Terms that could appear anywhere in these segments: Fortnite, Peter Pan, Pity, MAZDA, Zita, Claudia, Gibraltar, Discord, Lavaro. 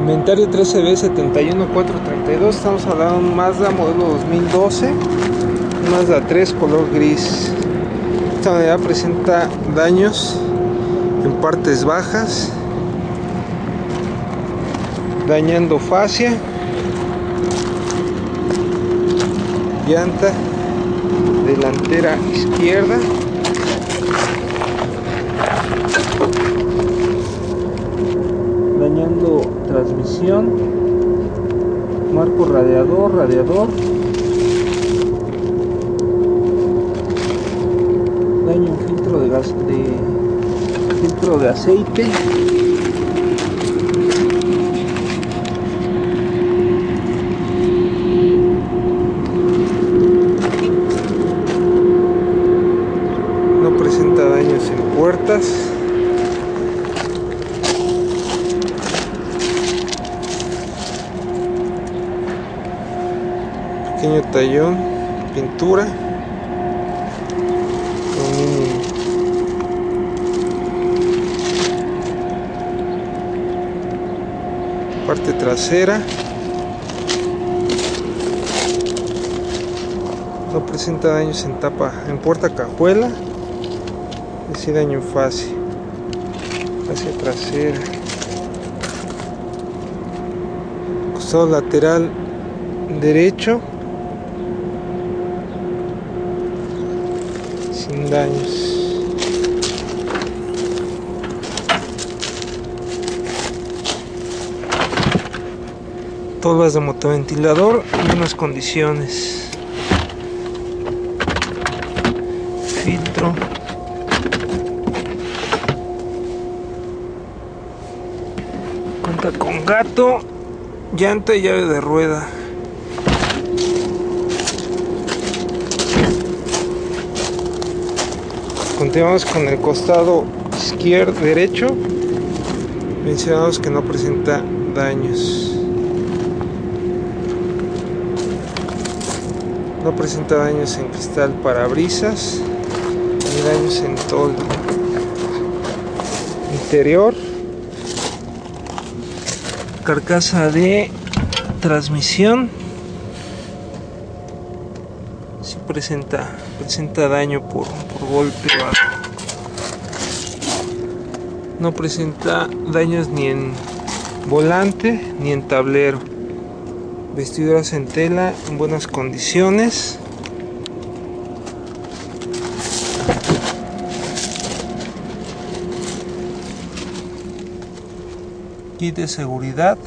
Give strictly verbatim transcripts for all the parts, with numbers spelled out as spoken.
Inventario trece B setenta y uno cuatrocientos treinta y dos, estamos hablando de un Mazda modelo dos mil doce, Mazda tres color gris. Esta unidad presenta daños en partes bajas, dañando fascia, llanta delantera izquierda, dañando transmisión, marco radiador, radiador, daño en filtro de gas, de filtro de aceite, no presenta daños en puertas. Pequeño tallón, pintura, parte trasera, no presenta daños en tapa, en puerta cajuela, y sí daño en fascia, hacia trasera, costado lateral derecho, sin daños. Tolvas de motoventilador en unas condiciones. Filtro. Cuenta con gato, llanta y llave de rueda. Continuamos con el costado izquierdo derecho, mencionados que no presenta daños, no presenta daños en cristal parabrisas ni daños en toldo. Interior, carcasa de transmisión, sí presenta presenta daño por, por golpe bajo. No presenta daños ni en volante ni en tablero. Vestiduras en tela en buenas condiciones. Kit de seguridad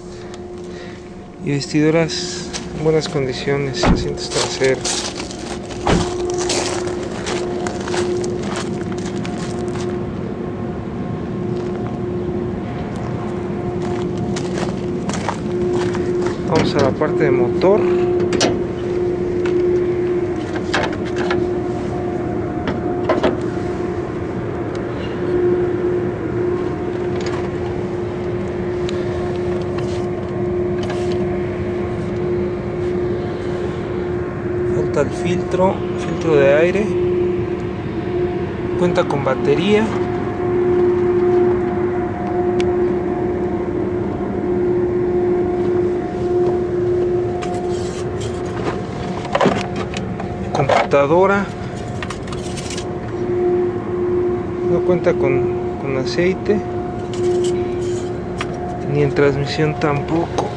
y vestiduras en buenas condiciones. Asientos traseros. Vamos a la parte de motor. Falta el filtro, filtro de aire. Cuenta con batería. Computadora, no cuenta con, con aceite ni en transmisión tampoco,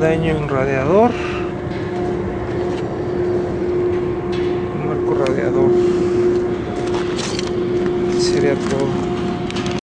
daño en radiador, marco radiador, sería todo.